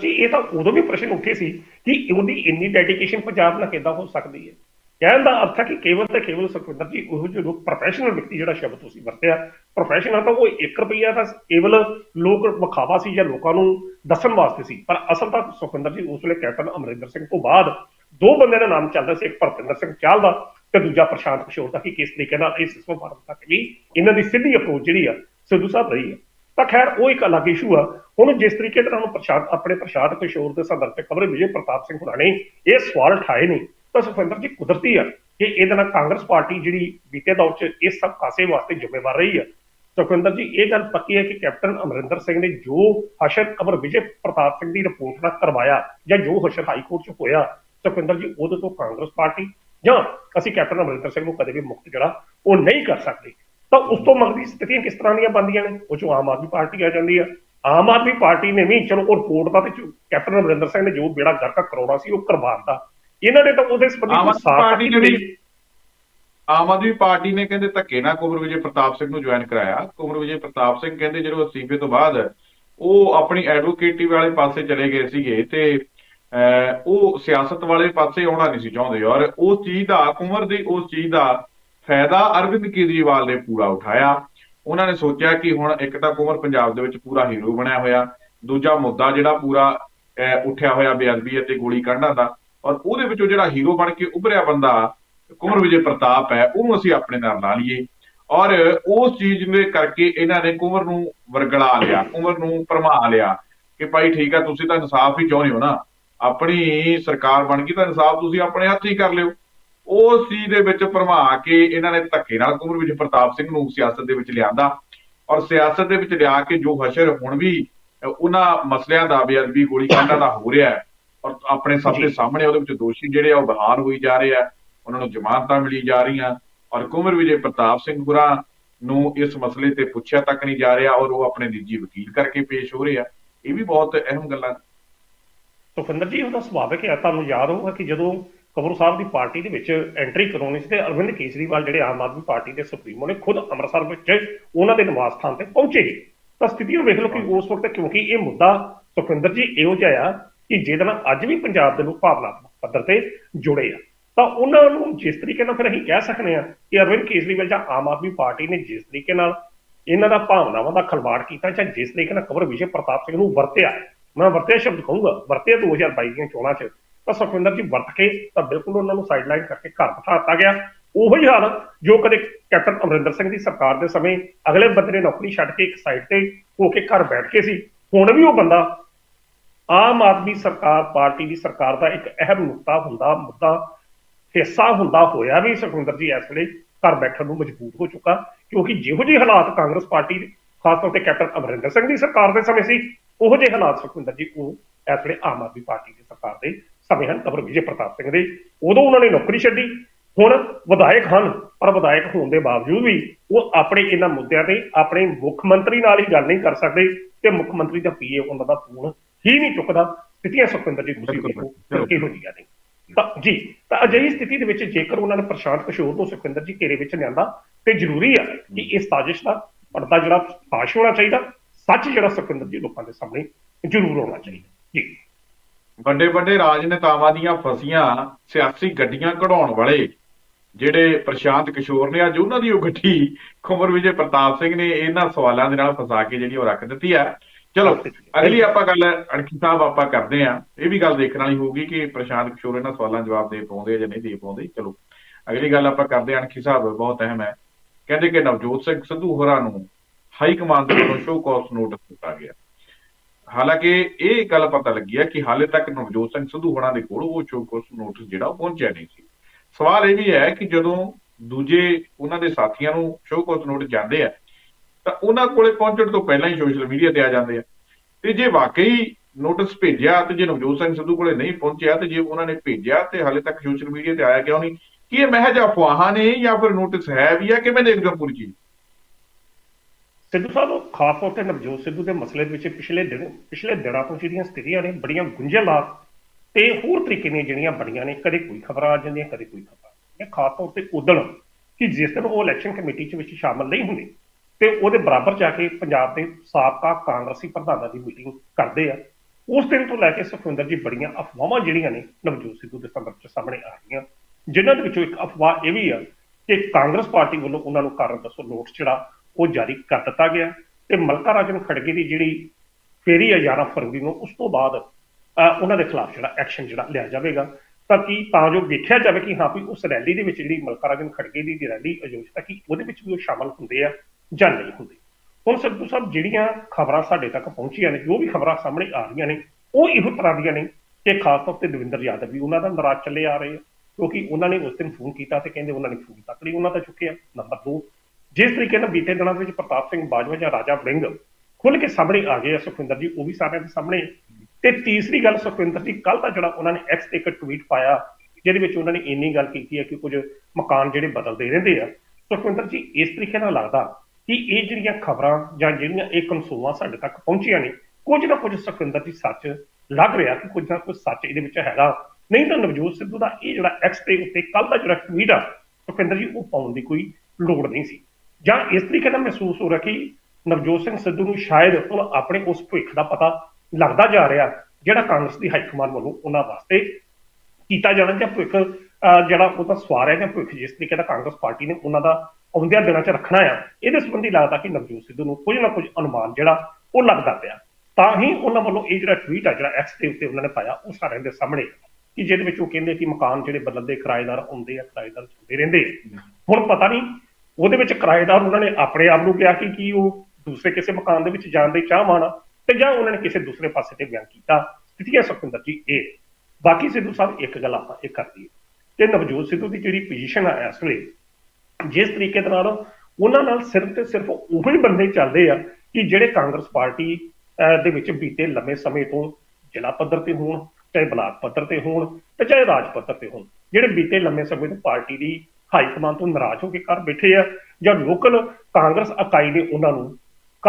जी उदों भी प्रश्न उठे सी कि उहदी इन्नी डेडीकेशन पंजाब नाल किदां हो सकदी है। ਕਹਿਣ ਦਾ ਅਰਥ ਹੈ ਕਿ ਕੇਵਲ ਤੇ ਕੇਵਲ ਸੁਖਵਿੰਦਰ ਜੀ ਉਹ ਜਿਹੇ ਲੋਕ ਪ੍ਰੋਫੈਸ਼ਨਲ ਵਿਅਕਤੀ ਜਿਹੜਾ ਸ਼ਬਦ ਤੁਸੀਂ ਵਰਤਿਆ ਪ੍ਰੋਫੈਸ਼ਨਲ ਤਾਂ ਉਹ 1 ਰੁਪਈਆ ਤਾਂ ਕੇਵਲ ਲੋਕ ਵਿਖਾਵਾ ਸੀ ਜਾਂ ਲੋਕਾਂ ਨੂੰ ਦੱਸਣ ਵਾਸਤੇ ਸੀ ਪਰ ਅਸਲ ਤਾਂ ਸੁਖਵਿੰਦਰ ਜੀ ਉਸ ਵੇਲੇ ਕੈਪਟਨ ਅਮਰਿੰਦਰ ਸਿੰਘ ਤੋਂ ਬਾਅਦ ਦੋ ਬੰਦੇ ਦਾ ਨਾਮ ਚੱਲਦਾ ਸੀ ਇੱਕ ਭਰਪਿੰਦਰ ਸਿੰਘ ਚਾਹਲ ਦਾ ਤੇ ਦੂਜਾ ਪ੍ਰਸ਼ਾਂਤ ਕਿਸ਼ੋਰ ਦਾ ਕਿ ਕਿਸ ਤਰੀਕੇ ਨਾਲ ਇਹ ਸਿਸਟਮ ਭਾਰਤ ਤੱਕ ਵੀ ਇਹਨਾਂ ਦੀ ਸਿੱਧੀ ਅਪਰੋਚ ਜਿਹੜੀ ਆ ਸਿੱਧੂ ਸਾਹਿਬ ਰਹੀ ਆ ਤਾਂ ਖੈਰ ਉਹ ਇੱਕ ਅਲੱਗ ਇਸ਼ੂ ਆ ਹੁਣ ਜਿਸ ਤਰੀਕੇ ਨਾਲ ਉਹਨੂੰ ਪ੍ਰਸ਼ਾਂਤ ਆਪਣੇ ਪ੍ਰਸ਼ਾਂਤ ਕਿਸ਼ੋਰ ਦੇ ਸੰਦਰਭ ਤੇ ਕੁੰਵਰ ਵਿਜੇ ਪ੍ਰਤਾਪ ਸਿੰਘ ਹੋਰਾਂ ਨੇ ਇਹ ਸਵਾਲ ਉਠਾਏ ਨੇ ਤਾਂ ਸੁਖਵਿੰਦਰ ਜੀ ਕੁਦਰਤੀ ਆ ਕਿ ਇਹਦੇ ਨਾਲ ਕਾਂਗਰਸ ਪਾਰਟੀ ਜਿਹੜੀ ਬੀਤੇ ਦੌਰ 'ਚ ਇਸ ਸਭ ਕਾਸੇ ਵਾਸਤੇ ਜ਼ਿੰਮੇਵਾਰ ਰਹੀ ਆ ਸੁਖਵਿੰਦਰ ਜੀ ਇਹ ਗੱਲ ਪੱਕੀ ਹੈ ਕਿ ਕੈਪਟਨ ਅਮਰਿੰਦਰ ਸਿੰਘ ਨੇ ਜੋ ਹਸ਼ਰ ਕੁੰਵਰ ਵਿਜੇ ਪ੍ਰਤਾਪ ਸਿੰਘ ਦੀ ਰਿਪੋਰਟ ਨਾਲ ਕਰਵਾਇਆ ਜਾਂ ਜੋ ਹਸ਼ਰ ਹਾਈ ਕੋਰਟ 'ਚ ਹੋਇਆ ਸੁਖਵਿੰਦਰ ਜੀ ਉਹਦੇ ਤੋਂ ਕਾਂਗਰਸ ਪਾਰਟੀ ਜਾਂ ਅਸੀਂ ਕੈਪਟਨ ਅਮਰਿੰਦਰ ਸਿੰਘ ਨੂੰ ਕਦੇ ਵੀ ਮੁਕਤ ਜਿਹੜਾ ਉਹ ਨਹੀਂ ਕਰ ਸਕਦੇ ਤਾਂ ਉਸ ਤੋਂ ਮਗਰਲੀ ਸਥਿਤੀਆਂ ਕਿਸ ਤਰ੍ਹਾਂ ਦੀਆਂ ਬਣਦੀਆਂ ਨੇ ਉਹ 'ਚੋਂ ਆਮ ਆਦਮੀ ਪਾਰਟੀ ਆ ਜਾਂਦੀ ਆ ਆਮ ਆਦਮੀ ਪਾਰਟੀ ਨੇ ਵੀ ਚਲੋ ਉਹ ਰਿਪੋਰਟ ਦਾ ਤੇ ਕੈਪਟਨ ਅਮਰਿੰਦਰ ਸਿੰਘ ਨੇ ਜੋ ਬੇੜਾ ਗਰਕ ਕਰਾਉਣਾ ਸੀ ਉਹ ਕਰਵਾਤਾ ਇਹਨਾਂ ਨੇ ਤਾਂ ਉਹਦੇ ਸੰਬੰਧੀ ਆਮ ਆਦਮੀ ਪਾਰਟੀ ਨੇ ਕਹਿੰਦੇ ਧੱਕੇ ਨਾਲ ਕੁੰਵਰ ਵਿਜੇ ਪ੍ਰਤਾਪ ਸਿੰਘ ਨੂੰ ਜੁਆਇਨ ਕਰਾਇਆ ਕੁੰਵਰ ਵਿਜੇ ਪ੍ਰਤਾਪ ਸਿੰਘ ਕਹਿੰਦੇ ਜਦੋਂ ਅਸਤੀਫੇ ਤੋਂ ਬਾਅਦ ਉਹ ਆਪਣੀ ਐਡਵੋਕੇਟੀ ਵਾਲੇ ਪਾਸੇ ਚਲੇ ਗਏ ਸੀਗੇ ਤੇ ਉਹ ਸਿਆਸਤ ਵਾਲੇ ਪਾਸੇ ਆਉਣਾ ਨਹੀਂ ਸੀ ਚਾਹੁੰਦੇ ਔਰ ਉਸ ਚੀਜ਼ ਦਾ ਕੁੰਵਰ ਦੀ ਉਸ ਚੀਜ਼ ਦਾ ਫਾਇਦਾ ਅਰਵਿੰਦ ਕੇਜਰੀਵਾਲ ਨੇ ਪੂਰਾ ਉਠਾਇਆ ਉਹਨਾਂ ਨੇ ਸੋਚਿਆ ਕਿ ਹੁਣ ਇੱਕ ਤਾਂ ਕੁੰਵਰ ਪੰਜਾਬ ਦੇ ਵਿੱਚ ਪੂਰਾ ਹੀਰੋ ਬਣਿਆ ਹੋਇਆ ਦੂਜਾ ਮੁੱਦਾ ਜਿਹੜਾ ਪੂਰਾ ਉੱਠਿਆ ਹੋਇਆ ਬੇਅਦਬੀ ਅਤੇ ਗੋਲੀ ਕਾਂਡਾਂ ਦਾ ਔਰ ਉਹਦੇ ਵਿੱਚੋਂ ਜਿਹੜਾ ਹੀਰੋ ਬਣ ਕੇ ਉੱਭਰਿਆ ਬੰਦਾ ਕੁੰਵਰ ਵਿਜੇ ਪ੍ਰਤਾਪ ਹੈ ਉਹਨੂੰ ਅਸੀਂ ਆਪਣੇ ਨਾਲ ਲਾ ਲਈਏ ਔਰ ਉਸ ਚੀਜ਼ ਦੇ ਕਰਕੇ ਇਹਨਾਂ ਨੇ ਕੁੰਵਰ ਨੂੰ ਵਰਗਲਾ ਲਿਆ ਕੁੰਵਰ ਨੂੰ ਭਰਮਾ ਲਿਆ ਕਿ ਭਾਈ ਠੀਕ ਆ ਤੁਸੀਂ ਤਾਂ ਇਨਸਾਫ ਹੀ ਚਾਹੁੰਦੇ ਹੋ ਨਾ ਆਪਣੀ ਸਰਕਾਰ ਬਣ ਗਈ ਤਾਂ ਇਨਸਾਫ ਤੁਸੀਂ ਆਪਣੇ ਹੱਥ ਹੀ ਕਰ ਲਿਓ ਉਸ ਚੀਜ਼ ਦੇ ਵਿੱਚ ਭਰਮਾ ਕੇ ਇਹਨਾਂ ਨੇ ਧੱਕੇ ਨਾਲ ਕੁੰਵਰ ਵਿਜੇ ਪ੍ਰਤਾਪ ਸਿੰਘ ਨੂੰ ਸਿਆਸਤ ਦੇ ਵਿੱਚ ਲਿਆਂਦਾ ਔਰ ਸਿਆਸਤ ਦੇ ਵਿੱਚ ਲਿਆ ਕੇ ਜੋ ਹਸ਼ਰ ਹੁਣ ਵੀ ਉਹਨਾਂ ਮਸਲਿਆਂ ਦਾ ਬੇਅਦਬੀ ਗੋਲੀਕਾਂਡਾਂ ਦਾ ਹੋ ਰਿਹਾ ਔਰ ਆਪਣੇ ਸਭ ਦੇ ਸਾਹਮਣੇ ਉਹਦੇ ਵਿੱਚ ਦੋਸ਼ੀ ਜਿਹੜੇ ਆ ਉਹ ਬਹਾਲ ਹੋਈ ਜਾ ਰਹੇ ਆ ਉਹਨਾਂ ਨੂੰ ਜ਼ਮਾਨਤਾਂ ਮਿਲੀ ਜਾ ਰਹੀਆਂ ਔਰ ਕੁੰਵਰ ਵਿਜੇ ਪ੍ਰਤਾਪ ਸਿੰਘ ਹੋਰਾਂ ਨੂੰ ਇਸ ਮਸਲੇ ਤੇ ਪੁੱਛਿਆ ਤੱਕ ਨਹੀਂ ਜਾ ਰਿਹਾ ਔਰ ਉਹ ਆਪਣੇ ਨਿੱਜੀ ਵਕੀਲ ਕਰਕੇ ਪੇਸ਼ ਹੋ ਰਹੇ ਆ ਇਹ ਵੀ ਬਹੁਤ ਅਹਿਮ ਗੱਲਾਂ ਨੇ ਸੁਖਵਿੰਦਰ ਜੀ ਉਹਦਾ ਸੁਭਾਵਿਕ ਹੈ ਤੁਹਾਨੂੰ ਯਾਦ ਹੋਊਗਾ ਕਿ ਜਦੋਂ ਕੁੰਵਰ ਸਾਹਿਬ ਦੀ ਪਾਰਟੀ ਦੇ ਵਿੱਚ ਐਂਟਰੀ ਕਰਾਉਣੀ ਸੀ ਤੇ ਅਰਵਿੰਦ ਕੇਜਰੀਵਾਲ ਜਿਹੜੇ ਆਮ ਆਦਮੀ ਪਾਰਟੀ ਦੇ ਸੁਪਰੀਮੋ ਨੇ ਖੁਦ ਅੰਮ੍ਰਿਤਸਰ ਵਿੱਚ ਉਹਨਾਂ ਦੇ ਨਿਵਾਸ ਸਥਾਨ ਤੇ ਪਹੁੰਚੇ ਤਾਂ ਸਥਿਤੀ ਨੂੰ ਵੇਖ ਲਓ ਕਿ ਉਸ ਵਕਤ ਕਿਉਂਕਿ ਇਹ ਮੁੱਦਾ ਸੁਖਵਿੰਦਰ ਜੀ ਇਹੋ ਜਿਹਾ ਆ ਕਿ ਜਿਹਦੇ ਨਾਲ ਅੱਜ ਵੀ ਪੰਜਾਬ ਦੇ ਲੋਕ ਭਾਵਨਾਤਮਕ ਪੱਧਰ ਤੇ ਜੁੜੇ ਆ ਤਾਂ ਉਹਨਾਂ ਨੂੰ ਜਿਸ ਤਰੀਕੇ ਨਾਲ ਫਿਰ ਅਸੀਂ ਕਹਿ ਸਕਦੇ ਹਾਂ ਕਿ ਅਰਵਿੰਦ ਕੇਜਰੀਵਾਲ ਜਾਂ ਆਮ ਆਦਮੀ ਪਾਰਟੀ ਨੇ ਜਿਸ ਤਰੀਕੇ ਨਾਲ ਇਹਨਾਂ ਦਾ ਭਾਵਨਾਵਾਂ ਦਾ ਖਲਵਾੜ ਕੀਤਾ ਜਾਂ ਜਿਸ ਤਰੀਕੇ ਨਾਲ ਕੁੰਵਰ ਵਿਜੇ ਪ੍ਰਤਾਪ ਸਿੰਘ ਨੂੰ ਵਰਤਿਆ ਮੈਂ ਵਰਤਿਆ ਸ਼ਬਦ ਕਹੂੰਗਾ ਵਰਤਿਆ 2022 ਦੀਆਂ ਚੋਣਾਂ 'ਚ ਤਾਂ ਸੁਖਵਿੰਦਰ ਜੀ ਵਰਤ ਕੇ ਤਾਂ ਬਿਲਕੁਲ ਉਹਨਾਂ ਨੂੰ ਸਾਈਡਲਾਈਨ ਕਰਕੇ ਘਰ ਬਿਠਾ ਦਿੱਤਾ ਗਿਆ ਉਹੀ ਹਾਲ ਜੋ ਕਦੇ ਕੈਪਟਨ ਅਮਰਿੰਦਰ ਸਿੰਘ ਦੀ ਸਰਕਾਰ ਦੇ ਸਮੇਂ ਅਗਲੇ ਬੰਦੇ ਨੇ ਨੌਕਰੀ ਛੱਡ ਕੇ ਇੱਕ ਸਾਈਡ ਤੇ ਹੋ ਕੇ ਘਰ ਬੈਠ ਕੇ ਸੀ ਹੁਣ ਵੀ ਉਹ ਬੰਦਾ ਆਮ ਆਦਮੀ ਸਰਕਾਰ ਪਾਰਟੀ ਦੀ ਸਰਕਾਰ ਦਾ ਇੱਕ ਅਹਿਮ ਨੁਕਤਾ ਹੁੰਦਾ ਮੁੱਦਾ ਹਿੱਸਾ ਹੁੰਦਾ ਹੋਇਆ ਵੀ ਸੁਖਵਿੰਦਰ ਜੀ ਇਸ ਵੇਲੇ ਘਰ ਬੈਠਣ ਨੂੰ ਮਜਬੂਰ ਹੋ ਚੁੱਕਾ ਕਿਉਂਕਿ ਜਿਹੋ ਜਿਹੇ ਹਾਲਾਤ ਕਾਂਗਰਸ ਪਾਰਟੀ ਖਾਸ ਤੌਰ ਤੇ ਕੈਪਟਨ ਅਮਰਿੰਦਰ ਸਿੰਘ ਦੀ ਸਰਕਾਰ ਦੇ ਸਮੇਂ ਸੀ ਉਹੋ ਜਿਹੇ ਹਾਲਾਤ ਸੁਖਵਿੰਦਰ ਜੀ ਉਹ ਇਸ ਵੇਲੇ ਆਮ ਆਦਮੀ ਪਾਰਟੀ ਦੀ ਸਰਕਾਰ ਦੇ ਸਮੇਂ ਹਨ ਕੁੰਵਰ ਵਿਜੇ ਪ੍ਰਤਾਪ ਸਿੰਘ ਦੇ ਉਦੋਂ ਉਹਨਾਂ ਨੇ ਨੌਕਰੀ ਛੱਡੀ ਹੁਣ ਵਿਧਾਇਕ ਹਨ ਪਰ ਵਿਧਾਇਕ ਹੋਣ ਦੇ ਬਾਵਜੂਦ ਵੀ ਉਹ ਆਪਣੇ ਇਹਨਾਂ ਮੁੱਦਿਆਂ ਤੇ ਆਪਣੇ ਮੁੱਖ ਮੰਤਰੀ ਨਾਲ ਹੀ ਗੱਲ ਨਹੀਂ ਕਰ ਸਕਦੇ ਤੇ ਮੁੱਖ ਮੰਤਰੀ ਦਾ ਪੀਏ ਉਹਨਾਂ ਦਾ ਫੋਨ ਹੀ ਨਹੀਂ ਚੁੱਕਦਾ ਸਥਿਤੀਆਂ ਸੁਖਵਿੰਦਰ ਜੀ ਤੁਸੀਂ ਦੇਖੋ ਕੀ ਹੋ ਗਈਆਂ ਨੇ ਤਾਂ ਜੀ ਤਾਂ ਅਜਿਹੀ ਸਥਿਤੀ ਦੇ ਵਿੱਚ ਜੇਕਰ ਉਹਨਾਂ ਨੇ ਪ੍ਰਸ਼ਾਂਤ ਕਿਸ਼ੋਰ ਨੂੰ ਸੁਖਵਿੰਦਰ ਜੀ ਘੇਰੇ ਵਿੱਚ ਲਿਆਂਦਾ ਤੇ ਜ਼ਰੂਰੀ ਆ ਕਿ ਇਸ ਸਾਜ਼ਿਸ਼ ਦਾ ਪਰਦਾ ਜਿਹੜਾ ਫਾਸ਼ ਹੋਣਾ ਚਾਹੀਦਾ ਸੱਚ ਜਿਹੜਾ ਸੁਖਵਿੰਦਰ ਜੀ ਲੋਕਾਂ ਦੇ ਸਾਹਮਣੇ ਜ਼ਰੂਰ ਆਉਣਾ ਚਾਹੀਦਾ ਜੀ ਵੱਡੇ ਵੱਡੇ ਰਾਜਨੇਤਾਵਾਂ ਦੀਆਂ ਫਸੀਆਂ ਸਿਆਸੀ ਗੱਡੀਆਂ ਕਢਾਉਣ ਵਾਲੇ ਜਿਹੜੇ ਪ੍ਰਸ਼ਾਂਤ ਕਿਸ਼ੋਰ ਨੇ ਅੱਜ ਉਹਨਾਂ ਦੀ ਉਹ ਗੱਡੀ ਕੁੰਵਰ ਵਿਜੇ ਪ੍ਰਤਾਪ ਸਿੰਘ ਨੇ ਇਹਨਾਂ ਸਵਾਲਾਂ ਦੇ ਨਾਲ ਫਸਾ ਕੇ ਜਿਹੜੀ ਉਹ ਰੱਖ ਦਿੱਤੀ ਹੈ ਚਲੋ ਅਗਲੀ ਆਪਾਂ ਗੱਲ ਅਣਖੀ ਸਾਹਿਬ ਆਪਾਂ ਕਰਦੇ ਹਾਂ ਇਹ ਵੀ ਗੱਲ ਦੇਖਣ ਵਾਲੀ ਹੋਊਗੀ ਕਿ ਪ੍ਰਸ਼ਾਂਤ ਕਿਸ਼ੋਰ ਇਹਨਾਂ ਸਵਾਲਾਂ ਜਵਾਬ ਦੇ ਪਾਉਂਦੇ ਜਾਂ ਨਹੀਂ ਦੇ ਪਾਉਂਦੇ ਚਲੋ ਅਗਲੀ ਗੱਲ ਆਪਾਂ ਕਰਦੇ ਹਾਂ ਅਣਖੀ ਸਾਹਿਬ ਬਹੁਤ ਅਹਿਮ ਹੈ ਕਹਿੰਦੇ ਕਿ ਨਵਜੋਤ ਸਿੰਘ ਸਿੱਧੂ ਹੋਰਾਂ ਨੂੰ ਹਾਈ ਕਮਾਂਡ ਦੇ ਵੱਲੋਂ ਸ਼ੋਅ ਕਾਜ਼ ਨੋਟਿਸ ਦਿੱਤਾ ਗਿਆ ਹਾਲਾਂਕਿ ਇਹ ਗੱਲ ਪਤਾ ਲੱਗੀ ਹੈ ਕਿ ਹਾਲੇ ਤੱਕ ਨਵਜੋਤ ਸਿੰਘ ਸਿੱਧੂ ਹੋਰਾਂ ਦੇ ਕੋਲ ਉਹ ਸ਼ੋਅ ਕਾਜ਼ ਨੋਟਿਸ ਜਿਹੜਾ ਉਹ ਪਹੁੰਚਿਆ ਨਹੀਂ ਸੀ ਸਵਾਲ ਇਹ ਵੀ ਹੈ ਕਿ ਜਦੋਂ ਦੂਜੇ ਉਹਨਾਂ ਦੇ ਸਾਥੀਆਂ ਨੂੰ ਸ਼ੋਅ ਕਾਜ਼ ਨੋਟਿਸ ਜਾਂਦੇ ਆ ਤਾਂ ਉਹਨਾਂ ਕੋਲੇ ਪਹੁੰਚਣ ਤੋਂ ਪਹਿਲਾਂ ਹੀ ਸੋਸ਼ਲ ਮੀਡੀਆ ਤੇ ਆ ਜਾਂਦੇ ਆ ਤੇ ਜੇ ਵਾਕਈ ਨੋਟਿਸ ਭੇਜਿਆ ਤੇ ਜੇ ਨਵਜੋਤ ਸਿੰਘ ਸਿੱਧੂ ਕੋਲੇ ਨਹੀਂ ਪਹੁੰਚਿਆ ਤੇ ਜੇ ਉਹਨਾਂ ਨੇ ਭੇਜਿਆ ਤੇ ਹਾਲੇ ਤੱਕ ਸੋਸ਼ਲ ਮੀਡੀਆ ਤੇ ਆਇਆ ਕਿਉਂ ਨਹੀਂ ਕਿ ਇਹ ਮਹਿਜ ਅਫਵਾਹਾਂ ਨੇ ਜਾਂ ਫਿਰ ਨੋਟਿਸ ਹੈ ਵੀ ਆ ਕਿਵੇਂ ਦੇਖਦੇ ਹੋ ਪੂਰੀ ਚੀਜ਼ ਸਿੱਧੂ ਸਾਹਿਬ ਖਾਸ ਤੌਰ ਤੇ ਨਵਜੋਤ ਸਿੱਧੂ ਦੇ ਮਸਲੇ ਵਿੱਚ ਪਿਛਲੇ ਦਿਨਾਂ ਤੋਂ ਜਿਹੜੀਆਂ ਸਥਿਤੀਆਂ ਨੇ ਬੜੀਆਂ ਗੁੰਝਲਦਾਰ ਤੇ ਹੋਰ ਤਰੀਕੇ ਦੀਆਂ ਜਿਹੜੀਆਂ ਬਣੀਆਂ ਨੇ ਕਦੇ ਕੋਈ ਖਬਰਾਂ ਆ ਜਾਂਦੀਆਂ ਕਦੇ ਕੋਈ ਖਬਰਾਂ ਖਾਸ ਤੌਰ ਤੇ ਉਦਣ ਕਿ ਜਿਸ ਦਿਨ ਉਹ ਇਲੈਕਸ਼ਨ ਕਮੇਟੀ ਚ ਵਿੱਚ ਸ਼ਾਮਲ ਨਹੀਂ ਹੁੰਦੇ ਤੇ ਉਹਦੇ ਬਰਾਬਰ ਜਾ ਕੇ ਪੰਜਾਬ ਦੇ ਸਾਬਕਾ ਕਾਂਗਰਸੀ ਪ੍ਰਧਾਨਾਂ ਦੀ ਮੀਟਿੰਗ ਕਰਦੇ ਆ ਉਸ ਦਿਨ ਤੋਂ ਲੈ ਕੇ ਸੁਖਵਿੰਦਰ ਜੀ ਬੜੀਆਂ ਅਫਵਾਹਾਂ ਜਿਹੜੀਆਂ ਨੇ ਨਵਜੋਤ ਸਿੱਧੂ ਦੇ ਸੰਦਰਭ ਚ ਸਾਹਮਣੇ ਆ ਰਹੀਆਂ जिन्होंने ਵਿੱਚੋਂ एक अफवाह यह भी है कि कांग्रेस पार्टी वालों उन्होंने कारण दसो नोटिस ਜਿਹੜਾ ਉਹ जारी कर दिता गया। तो मल्लिकार्जुन खड़गे की जी फेरी है 11 फरवरी में, उस तो बाद उन्होंने खिलाफ जो एक्शन जो लिया जाएगा ताकि देखा जाए कि हाँ भी उस रैली के जी मल्लिकार्जुन खड़गे की रैली आयोजित की वो शामिल होंगे या नहीं होंगे। हम सिद्धू साहब जिहड़ियां खबरां साडे तक पहुंचियां ने, जो भी खबरां सामने आ रही ने वो इहो तरह दियां ने कि खास तौर पर दविंदर यादव भी उन्होंने नाराज चले आ रहे हैं क्योंकि उन्होंने उस दिन फोन किया तो कहिंदे उन्होंने फोन तक नहीं उन्होंने चुकिया। नंबर 2 जिस तरीके नाल बीते दिनों में प्रताप सिंह बाजवा या राजा वड़िंग खुल के सामने आ गए सुखविंदर जी, वो भी सारे सामने। तो तीसरी गल सुखविंदर जी कल का जो उन्होंने एक्स एक ट्वीट पाया जिहदे उन्होंने इन्नी गल की है कि कुछ मकान जिहड़े बदलते रहंदे आ। सुखविंदर जी इस तरीके नाल लगदा कि ये जिहड़ियां खबरां जां जिहड़ियां ये कंसोलां साडे तक पहुंचियां ने कुछ ना कुछ सुखविंदर जी सच लग रहा कि कुछ ना कुछ सच इहदे विच हैगा। नहीं तो नवजोत सिद्धू का यह जो एक्स के उत्ते कल का जो ट्वीट आ सुखविंदर जी वो पाने की कोई लोड़ नहीं सी। जां इस तरीके का महसूस हो रहा कि नवजोत सिंह सिद्धू नूं शायद उन्होंने अपने उस भविख का पता लगता जा रहा जिहड़ा कांग्रेस की हाईकमान वालों उन्होंने वास्ते किया जाना जां भविख जो सवार है जां भविख जिस तरीके का कांग्रेस पार्टी ने उन्होंने आउंदियां दिनां च रखना आ। इहदे संबंधी लगता कि नवजोत सिद्धू नूं कुछ ना कुछ अनुमान जिहड़ा वो लगता पिया, तां ही उन्होंने वालों यह जो ट्वीट आ जो एक्स के उत्ते उन्होंने पाया वो सारे दे सामने कि जिहदे विच ओह कहिंदे कि मकान जिहड़े बदलदे किराएदार आउंदे आ किराएदार चलदे रहंदे। हुण पता नहीं ਉਹਦੇ ਵਿੱਚ ਕਿਰਾਏਦਾਰ ਉਹਨਾਂ ਨੇ ਆਪਣੇ ਆਪ ਨੂੰ ਕਿਹਾ ਕਿ ਕੀ ਉਹ ਦੂਸਰੇ ਕਿਸੇ ਮਕਾਨ ਦੇ ਵਿੱਚ ਜਾਣ ਦੇ ਚਾਹਵਾਨ ਤੇ ਜਾਂ ਉਹਨਾਂ ਨੇ ਕਿਸੇ ਦੂਸਰੇ ਪਾਸੇ ਤੇ ਬਿਆਨ ਕੀਤਾ। ਸਥਿਤੀਆਂ ਸੁਖਿੰਦਰ ਜੀ ਇਹ ਬਾਕੀ ਸਿੱਧੂ ਸਾਹਿਬ ਇੱਕ ਗੱਲ ਆਪਾਂ ਇਹ ਕਰਦੀ ਹੈ ਤੇ ਨਵਜੋਤ ਸਿੱਧੂ ਦੀ ਜਿਹੜੀ ਪੋਜੀਸ਼ਨ ਆ ਇਸ ਵੇਲੇ ਜਿਸ ਤਰੀਕੇ ਦੇ ਨਾਲ ਉਹਨਾਂ ਨਾਲ ਸਿਰਫ ਤੇ ਸਿਰਫ ਉਹੀ ਬੰਦੇ ਚੱਲਦੇ ਆ ਕਿ ਜਿਹੜੇ ਕਾਂਗਰਸ ਪਾਰਟੀ ਦੇ ਵਿੱਚ ਬੀਤੇ ਲੰਮੇ ਸਮੇਂ ਤੋਂ ਜ਼ਿਲ੍ਹਾ ਪੱਧਰ ਤੇ ਹੋਣ ਚਾਹੇ ਬਲਾਕ ਪੱਧਰ ਤੇ ਹੋਣ ਤੇ ਚਾਹੇ ਰਾਜ ਪੱਧਰ ਤੇ ਹੋਣ, ਜਿਹੜੇ ਬੀਤੇ ਲੰਮੇ ਸਮੇਂ ਤੋਂ ਪਾਰਟੀ ਦੀ हाईकमान तो नाराज होकर घर बैठे है या लोकल कांग्रेस इकाई ने उन्होंने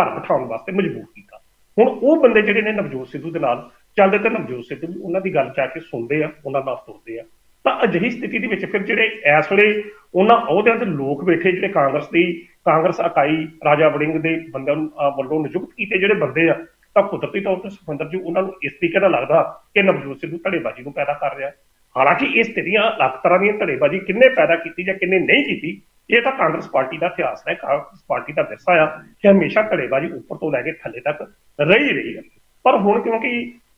घर बिठाने वास्ते मजबूर किया। हुण वो बंदे जिहड़े ने नवजोत सिद्धू के नाल चलदे ते नवजोत सिद्धू भी उन्हों की गल जाके सुनते हैं उन्होंने नाल सुनते हैं। तो अजिही स्थिति दे विच फिर जिहड़े इस वेले उन्होंने अहुदियां ते लोग बैठे जिहड़े कांग्रेस की कांग्रेस इकाई राजा वड़िंग के बंदे वल्लों नियुक्त किए जिहड़े बंदे आ तो कुदरती तौर पर सुखविंदर जी उन्होंने इस तरीके का लगता कि नवजोत सिद्धू धड़ेबाजी को पैदा कर रहा। हालांकि ये स्थितियां अलग तरह धड़ेबाजी किन्ने पैदा की या किन्ने नहीं की ये तो कांग्रेस पार्टी का इतिहास है, कांग्रेस पार्टी का विरसा है कि हमेशा धड़ेबाजी ऊपर तो लैके थले तक रही रही है। पर हुण क्योंकि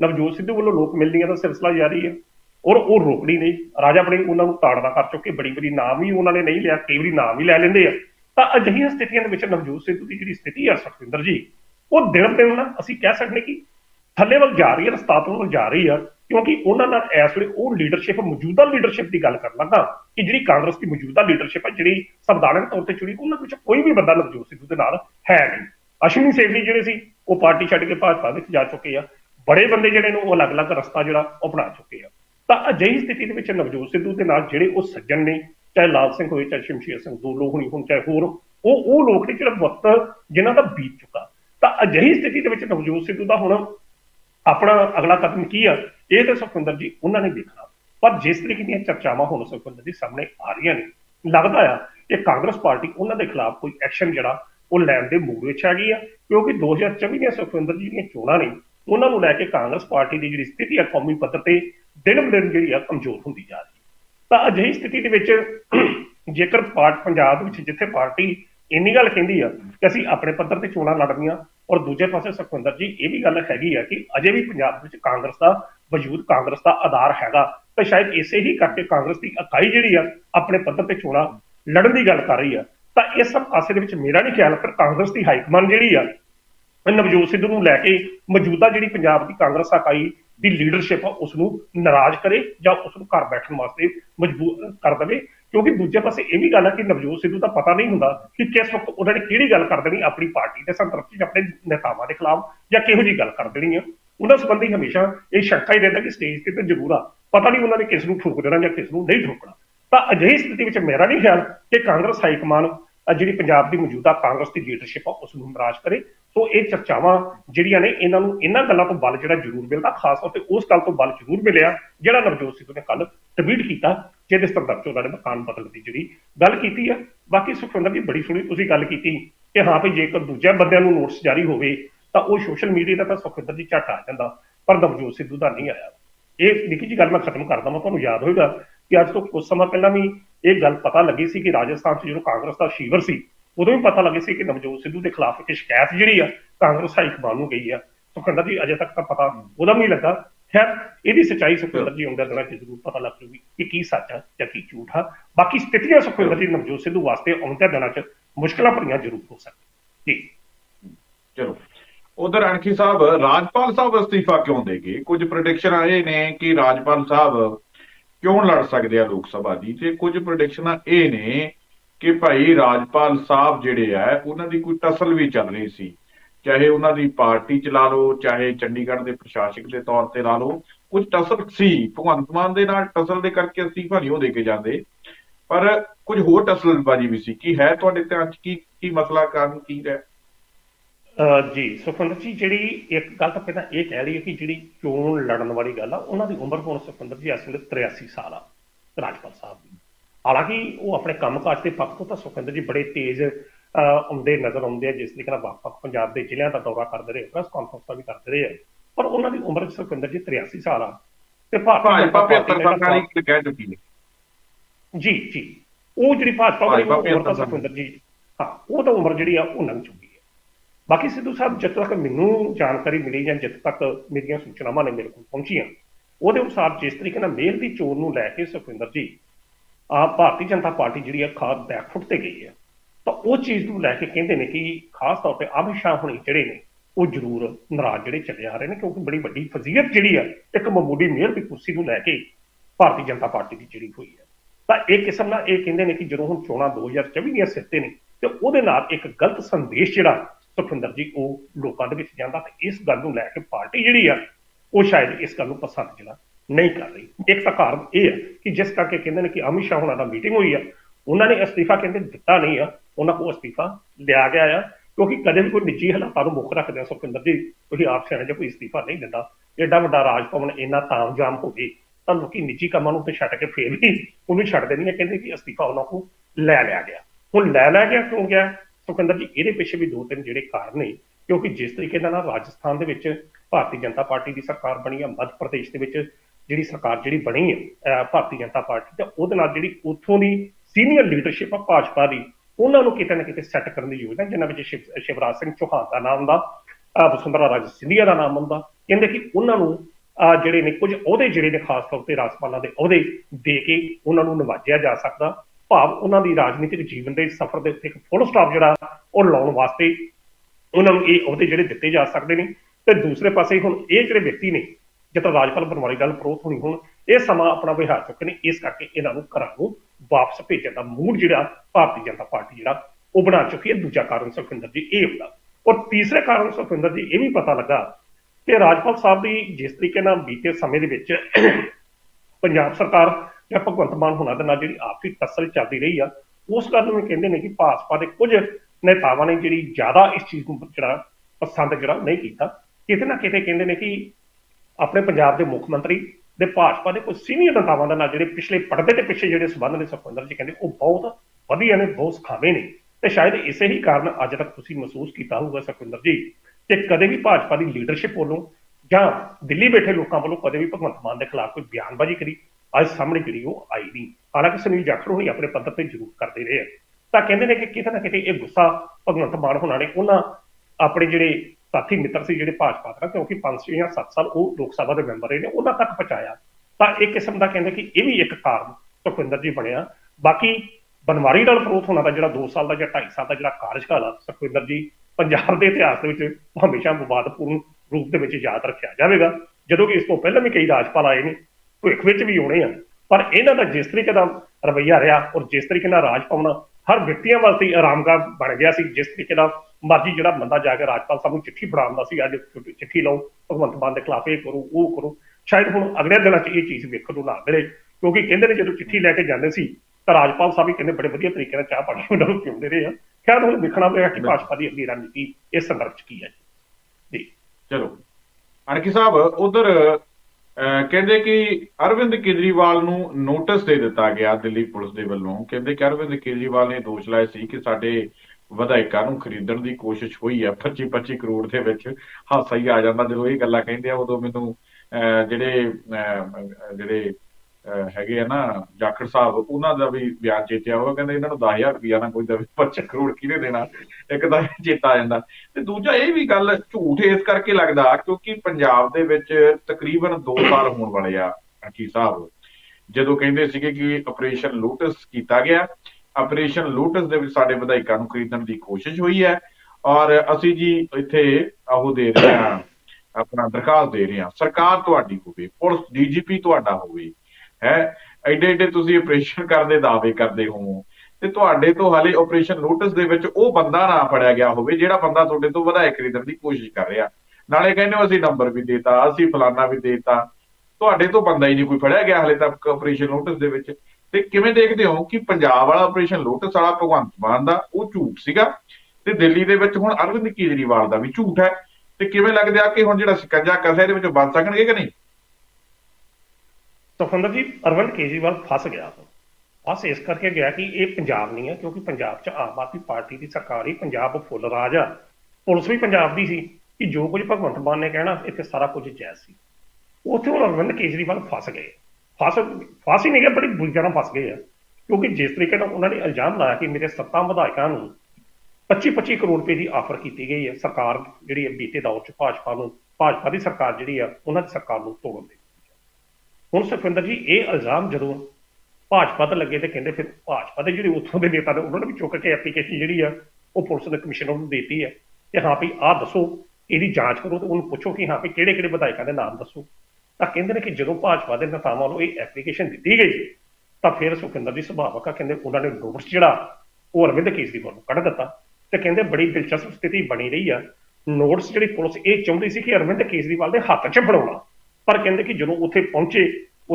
नवजोत सिद्धू वालों लोक मिलनिया का सिलसिला जारी है और वो रोकनी नहीं, राजा वड़िंग उन्होंने ताड़ना कर चुके बड़ी बड़ी नाम ही उन्होंने नहीं लिया कई बारी नाम ही लै लेंदे आ। तो अजिही स्थितियों के नवजोत सिद्धू की जी स्थिति है सुखविंदर जी वो दिन दिन ना असीं कह सकते कि थले वाल जा रही है रस्तात वाल जा रही है क्योंकि उन्होंने इस वे वो लीडरशिप मौजूदा लीडरशिप की गल कर लगा कि जी कांग्रेस की मौजूदा लीडरशिप है जी संविधानिक तौर पर चुनी उन्होंने कुछ कोई भी बंदा नवजोत सिद्धू के नाल है नहीं। अश्विनी सेठी जिहड़े वो पार्टी छड्ड के भाजपा में जा चुके हैं, बड़े बंदे जिहड़े ने अलग अलग रस्ता जो अपना चुके हैं। तो अजिही स्थिति के नवजोत सिद्धू के नाल जिहड़े वो सज्जन ने चाहे लाल सिंह होए चाहे शमशेर सिंह दो लोग होनी होन चाहे होर वो लोग ने जिहड़ा वक्त जिन्हां दा बीत चुका। तो अजिही स्थिति के नवजोत सिद्धू का हुण अपना अगला कदम की है ये तो सुखविंदर जी उन्होंने देखना। पर जिस तरीके दी चर्चावां हुण सुखविंदर जी सामने आ रही ने लगता है कि कांग्रेस पार्टी उन्होंने खिलाफ कोई एक्शन जिहड़ा वो लैण दे मूड विच आ गई है क्योंकि 2024 दी सुखविंदर जी दी चोणां ने उन्होंने लैके कांग्रेस पार्टी की जिहड़ी स्थिति है कौमी पद्धर ते दिन ब दिन जिहड़ी कमजोर होंदी जा रही है। तो अजिही स्थिति दे विच जेकर पंजाब विच जिथे पार्टी इन्नी गल कहती है कि असीं अपने पद्धर ते चोणां लड़नियां और दूजे पासे सुखविंदर जी ये भी गल हैगी है कि अजे भी पंजाब विच कांग्रेस का वजूद कांग्रेस का आधार हैगा तो शायद इसे ही करके कांग्रेस की इकाई जिहड़ी आ अपने पद्धर ते चोणां लड़न की गल कर रही है। तो इस पासे दे विच मेरा नहीं ख्याल पर कांग्रेस की हाईकमान जिहड़ी आ नवजोत सिद्धू नूं लैके मौजूदा जिहड़ी पंजाब की कांग्रेस इकाई की लीडरशिप आ उसनूं नाराज करे जां उसनूं घर बैठण वास्ते मजबूर कर देवे क्योंकि दूजे पासे यह भी गल है कि नवजोत सिद्धू का पता नहीं होंदा कि किस वक्त उन्होंने किहड़ी गल कर देनी अपनी पार्टी के संदर्भ अपने नेतावां के खिलाफ जां किहो जी गल कर देनी है। उन्होंने संबंधी हमेशा यह शंका ही रहता कि स्टेज से तो जरूर आ पता नहीं उन्होंने किस नूं ठोक देना जां किस नूं नहीं ठोकना। तो अजिही स्थिति में मेरा नहीं ख्याल कि कांग्रेस हाईकमान जिहड़ी पंजाब दी मौजूदा कांग्रेस की लीडरशिप आ उसनूं नाराज करे। सो ये चर्चावां जिहड़ियां ने इन्हां नूं इन्हां गल्लां तों बल जिहड़ा जरूर मिलदा खास तौर ते उस गल तों बल जरूर मिलिया जिहड़ा नवजोत सिद्धू ने कल ट्वीट किया जिहदे संदर्भ च उन्होंने मकान बदल की जिहड़ी गल कीती आ। बाकी सुखविंदर जी बड़ी सोहनी तुसीं गल कीती कि हाँ भाई जेकर दूजे बंदियां नूं नोटिस जारी होवे तां ओह सोशल मीडिया दा तां सुखविंदर जी झट आ जांदा पर नवजोत सिद्धू दा नहीं आया। ये निक्की जी गल मैं खत्म करदा मैं तुहानूं याद होएगा कि आज तो कुछ समय पहला भी एक गल पता लगी सी कि राजस्थान से जो कांग्रेस का शिविर सी उदों भी पता लगे सी कि नवजोत सिद्धू के खिलाफ एक शिकायत जी कांग्रेस हाईकमान को गई है। तो कहना जी अजे तक तो पता उदम नहीं लगा। खैर यदि सच्चाई सुखविंदर जी आने दिनों जरूर पता लग जूगी कि की सच है या की झूठ है। बाकी स्थितियां सुखविंदर जी नवजोत सिद्धू वास्ते आने दिनों मुश्किल भरिया जरूर हो सकती। चलो उधर अणखी साहब राजपाल साहब इस्तीफा क्यों देंगे? कुछ प्रोडिक्शन ये ने कि राजपाल साहब क्यों लड़ सकते हैं लोग सभा की, तो कुछ प्रोडिक्शन ये ने कि भाई राजपाल साहब जिहड़े है उन्होंने कोई टसल भी चल रही सी, चाहे उन्होंने पार्टी च ला लो चाहे चंडीगढ़ के प्रशासक के तौर पर ला लो, कुछ टसल सी भगवंत मान के नाल। टसल के करके अस्तीफा नहीं दे के जाते पर कुछ होर टसलबाजी भी सी। की है तुहाडे ध्यान च की मसला कारण की है? जी सुखविंदर जी जी एक गल तो पहला यह कह रही है कि जी चोन लड़न वाली गल उन्होंने उम्र हूँ सुखविंदर जी इस वे 83 साल आ राजपाल साहब की। हालांकि वो अपने कामकाज के पक्ष तो सुखविंदर जी बड़े तेज आते नजर आते, जिस तरीके वक् वक् पंजाब के जिलों का दौरा करते रहे, प्रेस कॉन्फ्रेंसा भी करते रहे हैं। पर उन्होंने उम्र सुखविंदर जी 83 साल आ जी जी वो जी भाजपा सुखविंदर जी हाँ वो तो उम्र जी लंघ चुकी है। बाकी सिद्धू साहब जित तक मैनू जानकारी मिली या जित तक मेरिया सूचनावान ने मेरे को पहुंचिया वो अनुसार जिस तरीके मेयर की चोन में लैके सुखविंदर जी भारतीय जनता पार्टी जी खास बैकफुट से गई है, तो वो चीज़ को लैके कहते हैं कि खास तौर पर अमित शाह होनी जोड़े ने वो जरूर नाराज जोड़े चले आ रहे हैं, क्योंकि बड़ी वड्डी फजीयत जी एक मामूली मेयर की कुर्सी को लैके भारतीय जनता पार्टी की जुड़ी हुई है। तो एक किस्म का यह कहते हैं कि जो हम चोणा 2024 दियां सिर ते ने तो वो एक गलत संदेश जोड़ा सुखविंदर जी वो लोगों के जाता। इस गल को लैके पार्टी जी वो शायद इस गल को पसंद जिला नहीं कर रही। एक तो कारण यह है कि जिस करके कहते हैं कि अमित शाह होना मीटिंग हुई है, उन्होंने अस्तीफा कहते दिता नहीं है, उन्होंने अस्तीफा लिया गया है क्योंकि कदम भी कोई निजी हालातों को मुख रखते हैं सुखविंदर जी कोई आप सियाने जो कोई अस्तीफा नहीं दिता। एडा वाला राजभवन इन्ना ताम जाम हो गई तो लोग निजी कामों को छड़ के फिर भी उन्होंने छड़ते नहीं है, कहते कि अस्तीफा उन्होंने लै लिया गया। हम लै लिया गया क्यों गया सुखविंदर जी ये पिछे भी 2-3 जोड़े कारण ने, क्योंकि जिस तरीके राजस्थान के भारतीय जनता पार्टी की सरकार बनी है, मध्य प्रदेश के जी सरकार जी बनी है भारतीय जनता पार्टी तो जी उतों की सीनियर लीडरशिप है भाजपा की उन्होंने कितने ना कितने सैट करने की योजना जिन्होंने शिवराज सिंह चौहान का नाम आता, वसुंधरा राज सिंधिया का नाम आता, कहते कि उन्होंने जोड़े ने कुछ अहदे जोड़े ने खास तौर पर राजपाल के अहदे दे के उन्होंने नवाजा जा सकता। भाव उन्होंने राजनीतिक जीवन के सफर के उत्ते एक फुल स्टॉप जोड़ा और लाने वास्ते उन्होंने ये अहदे जोड़े दिए जा सकते हैं। तो दूसरे पासे हम ये जोड़े व्यक्ति ने जितना राजपाल बनवाली गल प्रोत होनी हूँ यह समा अपना विहार चुके हैं, इस करके इन्होंने घर को वापस भेजने का मूड जोड़ा भारतीय जनता पार्टी जो बना चुकी है। दूजा कारण सुखविंदर जी ये होगा और तीसरे कारण सुखविंदर जी ये भी पता लगा कि राजपाल साहब की जिस तरीके बीते समय के पंजाब सरकार भगवंत मान होना के नाल आपसी टसल चलती रही है, उस गल में कहते हैं कि भाजपा के कुछ नेतावां ने जी ज्यादा इस चीज़ को जोड़ा पसंद जोड़ा नहीं किया। कितने ना कितने कहते हैं कि अपने पंजाब के मुख्य मंत्री दे भाजपा के कुछ सीनियर नेतावां दे नाल जिहड़े पिछले पर्दे के पिछे जो संबंध ने सुखविंदर जी कहते वह बहुत वधिया ने, बहुत सखावे ने। तो शायद इसे ही कारण अज तक तुसीं महसूस किया होगा सुखविंदर जी कि कदे भी भाजपा की लीडरशिप वालों या दिल्ली बैठे लोगों वालों कदे भी भगवंत मान के खिलाफ कोई बयानबाजी करी आज सामने जी वो आई नहीं। हालांकि सुनील जाखड़ होनी अपने पद्धत पर जरूर करते रहे हैं। तो कहते हैं कि कितना कितने यह गुस्सा भगवंत मान होना ने उन्होंने अपने जोड़े साथी मित्र से जो भाजपा का क्योंकि 5 या 7 साल वो लोग सभा के मैंबर रहे हैं उन्होंने तक पहुँचाया। तो एक किस्म का कहते कि यह भी एक कारण सुखविंदर जी बनया। बाकी बनवारी नाल विरोध होना का जो 2 साल का या 2.5 साल का जो कार्यकाल आ सुखविंदर जी पंजाब के इतिहास में हमेशा विवादपूर्ण रूप में याद रखा जाएगा, जो कि इस तो पहले भी कई राजपाल आए हैं ਭਵਿੱਖ ਵਿੱਚ भी आने हैं। पर इन्हों का जिस तरीके का रवैया रहा और जिस तरीके राजभवन हर व्यक्तियों वास्ते आरामगाह बन गया सी, जिस तरीके का मर्जी जो बंदा जाकर राजपाल साहब चिट्ठी फड़ाता सी अज चिट्ठी लाओ भगवंत मान के खिलाफ ये करो वो करो, शायद हम अगले दिनों ये चीज़ वेखण को लाते रहे क्योंकि कहते जो चिट्ठी लैके जाते सी तो राजपाल साहब भी कहते बड़े वधिया तरीके चाह पानी उन्होंने पिउंदे रहे हैं। खैर हम वेखना पएगा कि भाजपा की अगली रणनीति इस संदर्भ च की है जी। चलो अणखी साहब उधर कहते कि अरविंद केजरीवाल नोटिस दे दिता गया दिल्ली पुलिस के वालों, कहते कि अरविंद केजरीवाल ने दोष लाया सी कि साडे विधायकों को खरीदण की कोशिश हुई है 25-25 करोड़ के विच। हासा ही आ जाता जो ये गल्लां कहते हैं उदों मैनूं जिहड़े ਹੈਗੇ ਆ ਨਾ ਜਾਖੜ ਸਾਹਿਬ, ਉਹਨਾਂ ਦਾ ਵੀ ਬਿਆਨ ਚੇਤਿਆ ਹੋਇਆ, ਕਹਿੰਦੇ ਇਹਨਾਂ ਨੂੰ 10,000 ਰੁਪਇਆ ਨਾ ਕੋਈ ਦਵੇ ਪਰ 5 ਕਰੋੜ ਕਿਹਨੇ ਦੇਣਾ, ਇੱਕ ਤਾਂ ਚੇਤਾ ਆ ਜਾਂਦਾ। ਤੇ ਦੂਜਾ ਇਹ ਵੀ ਗੱਲ ਝੂਠ ਇਸ ਕਰਕੇ ਲੱਗਦਾ ਕਿਉਂਕਿ ਪੰਜਾਬ ਦੇ ਵਿੱਚ ਤਕਰੀਬਨ 2 ਸਾਲ ਹੋਣ ਵਾਲੇ ਆ ਅਕੀ ਸਾਹਿਬ, ਜਦੋਂ ਕਹਿੰਦੇ ਸੀਗੇ ਕਿ ਆਪਰੇਸ਼ਨ ਲੋਟਸ ਕੀਤਾ ਗਿਆ, ਆਪਰੇਸ਼ਨ ਲੋਟਸ ਦੇ ਵਿੱਚ ਸਾਡੇ ਵਿਧਾਇਕਾਂ ਨੂੰ ਖਰੀਦਣ ਦੀ ਕੋਸ਼ਿਸ਼ ਹੋਈ ਹੈ ਔਰ ਅਸੀਂ ਜੀ ਇੱਥੇ ਉਹ ਦੇ ਰਹੇ ਹਾਂ ਆਪਣਾ ਦਰਖਾਸਤ ਦੇ ਰਹੇ ਹਾਂ, ਸਰਕਾਰ ਤੁਹਾਡੀ ਹੋਵੇ, ਪੁਲਿਸ DGP ਤੁਹਾਡਾ ਹੋਵੇ, है एडे एडे तुसीं ऑपरेशन करदे दावे करदे हो ते तुहाडे तो हाले ऑपरेशन नोटिस दे विच ओ बंदा ना फड़िया गया होवे जिहड़ा बंदा तुहाडे तो विधायक खरीदण दी कोशिश कर रहा, नाले कहने असीं नंबर भी देता, असीं फलाना भी देता, तुहाडे तो बंदा ही नहीं कोई फड़िया गया हाले तक ऑपरेशन नोटिस दे विच। ते किवें देखदे हो कि पंजाब वाला ऑपरेशन लोटस वाला भगवंत मान दा ओ झूठ सीगा ते दिल्ली दे विच हुण अरविंद केजरीवाल दा भी झूठ है, ते किवें लगदा कि हुण जिहड़ा शिकंजा कसा इहदे विच बच सकणगे कि नहीं? सुखविंदर जी अरविंद केजरीवाल फस गया, फस इस करके गया कि यह पंजाब नहीं है क्योंकि पंजाब च आम आदमी पार्टी की सरकार ही पंजाब फुल राज आ, पुलिस भी पंजाब की सी कि जो कुछ भगवंत मान ने कहना इतने सारा कुछ जायज़ सी। उत्थे हुण अरविंद केजरीवाल फस गए, फस ही नहीं गए बड़ी बुरी तरह फस गए हैं क्योंकि जिस तरीके उन्होंने इल्जाम लाया कि मेरे 7 विधायकों को 25-25 करोड़ रुपए की आफर की गई है सरकार जी बीते दौर च भाजपा की सरकार जी उन्होंने सरकार को तोड़न दी। हुण सुखविंदर जी ये इल्जाम जो भाजपा तो लगे तो कहें फिर भाजपा के जो उत्थों के नेता ने उन्होंने भी चुक के एप्लीकेशन जी पुलिस के कमिश्नर को देती है कि हाँ भाई आ दसो, इसकी जाँच करो तो उन्होंने पूछो कि हाँ भाई किहड़े विधायकों के नाम दसो। तो कहिंदे ने कि जो भाजपा के नेतावां नूं ये एप्लीकेशन दी गई तो फिर सुखविंदर जी सुभाविक आ कहिंदे उन्होंने नोटिस जिहड़ा वो अरविंद केजरीवाल नूं कढ दित्ता। तो कहिंदे बड़ी दिलचस्प स्थिति बनी रही है, नोटिस जिहड़ी पुलिस ये चाहुंदी सी कि अरविंद केजरीवाल के हत्थ च फड़ाउणा पर कहिंदे कि जो उत्थे पहुंचे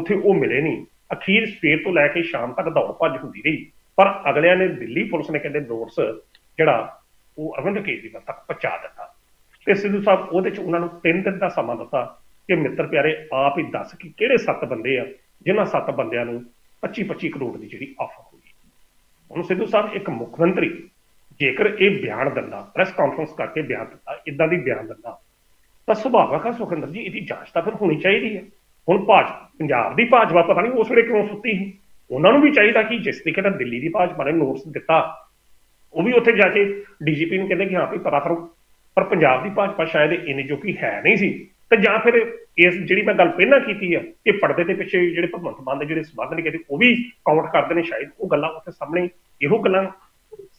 उत्थे वो मिले नहीं, अखीर सवेर तो लैके शाम तक दौड़ भज होंदी रही पर अगलिया ने दिल्ली पुलिस ने कहिंदे नोटिस जिहड़ा वो अरविंद केजरीवाल तक पहुँचा दिता। तो सिद्धू साहब उहदे च उन्हां नूं 3 दिन का समा दिता कि मित्र प्यारे आप ही दस कि किहड़े 7 बंदे आ जिन्हां 7 बंदियां नूं 25-25 करोड़ की जिहड़ी आफर होगी। हुण सिद्धू साहब एक मुख मंत्री जेकर यह बयान दिंदा, प्रैस कॉन्फ्रेंस करके बयान दिंदा, इदां दी बयान दिंदा तो सुभाविक सुखविंदर जी इसकी जांच तो फिर होनी चाहिए है। हुण पंजाब की भाजपा पता नहीं उस वे क्यों सुती है, उन्होंने भी चाहिए कि जिस तरीके का दिल्ली की भाजपा ने नोटिस दिता वो भी उत्थे जाके DGP ने कहते कि हाँ भाई पता करो, पर पंजाब की भाजपा शायद इन्नी जोगी है नहीं सी। तो या फिर इस जी मैं गल पहला की है कि पर्दे के पिछे जो भगवंत मान के जो संबंध ने कहते वो भी काउंट करते हैं, शायद वो गल्लां उत्थे सामने इहो गल्लां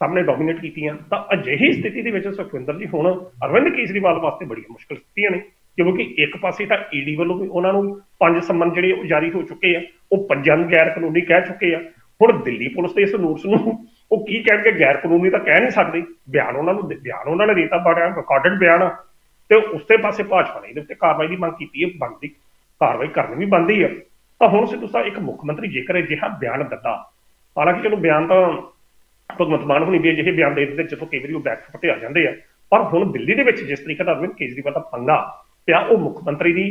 सामने डोमीनेट कीतियां। तो अजिही स्थिति दे विच सुखविंदर जी हुण अरविंद केजरीवाल वास्ते बड़ियां मुश्किल स्थितियां ने क्योंकि एक पासे तां ED वल्लों भी उन्हां नूं 5 सम्मन जिहड़े जारी हो चुके हैं, वो 5 नूं गैर कानूनी कह चुके हैं। हुण दिल्ली पुलिस दे इस नोटिस नूं वो की कहणगे, गैर कानूनी तां कह नहीं सकदे, बयान उन्हां ने देता बड़ा रिकॉर्डड बयान आ। ते उसते पासे भाजपा ने इहदे उत्ते कार्रवाई दी मंग कीती है, बनदी कार्रवाई करनी भी बनदी है। तां हुण सिद्धू साहब एक मुख मंत्री जेकर अजिहा बयान दिता, हालांकि चलो बयान तां भगवंत मान होनी भी अजिहे बयान दे दिंदे जिथों कई बार वो बैकफुट ते आ जाते हैं, पर हुण दिल्ली दे विच जिस तरीके का अरविंद केजरीवाल का पंगा पिया वो मुख मंत्री की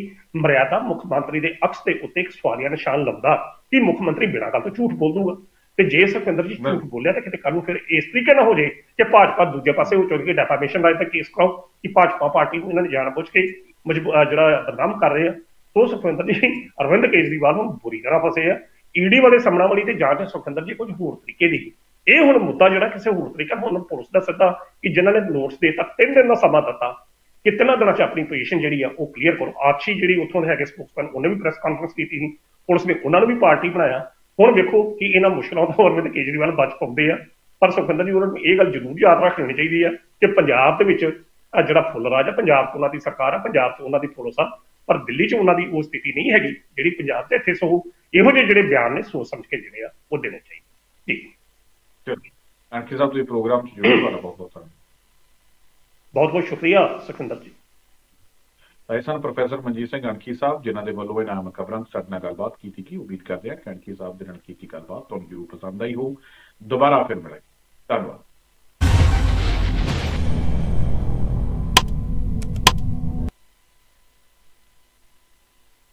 मर्यादा, मुख मंत्री के अक्स के उत्ते एक सवालिया निशान लाउंदा कि मुख मंत्री बिना गल तो झूठ बोल दूगा। तो जे सुखविंदर जी झूठ बोलिया तो किते कल फिर इस तरीके ना हो जाए कि भाजपा दूजे पासे चुन के डेफामेशन राइट का केस कराओ कि भाजपा पार्टी को इन्होंने जान बुझ के मजबूर जिहड़ा बदनाम कर रहे हैं। तो सुखविंदर जी अरविंद केजरीवाल हुण बुरी तरह फसे है। ED वाले समणा वाली तो जांच सुखविंदर जी कुछ होर तरीके दी, यह हुण मुद्दा जो किसी होर तरीका हुण पुलिस का सीधा कि जिन्होंने नोटिस देता 3 दिन का समा दिता कि 3 दिनों से अपनी पोजिशन जी क्लीयर करो। आक्षी जी उतों के है स्पोक्समैन उन्हें भी प्रैस कॉन्फ्रेंस की थी, पुलिस ने उन्होंने भी पार्टी बनाया। हुण वेखो कि इन्हां मुश्किलों तो अरविंद केजरीवाल बच पाते हैं, पर सुखविंदर जी उन्होंने यह गल जरूर याद रख लेनी चाहिए है कि पंजाब के जिहड़ा फुल राज है, पंजाब तो उन्हां दी सरकार है, पंजाब तो उन्हां दी पुलिस आ, पर दिल्ली च उन्हां दी वो स्थिति नहीं हैगी जिहड़ी पंजाब ते इत्थे। सो इहो जिहे जिहड़े बयान ने सोच समझ के जिहड़े आ वो देने चाहिए। ठीक प्रोग्राम बहुत बहुत शुक्रिया सुखविंदर जी। राजस्थान प्रोफेसर मनजीत सिंह अणखी साहब जिन्हों के वालों इनाम खबर साथ गलबात की थी, उम्मीद करते हैं कि अणखी साहब के गलबात जरूर पसंद आई हो। दोबारा फिर मिलेगी, धन्यवाद।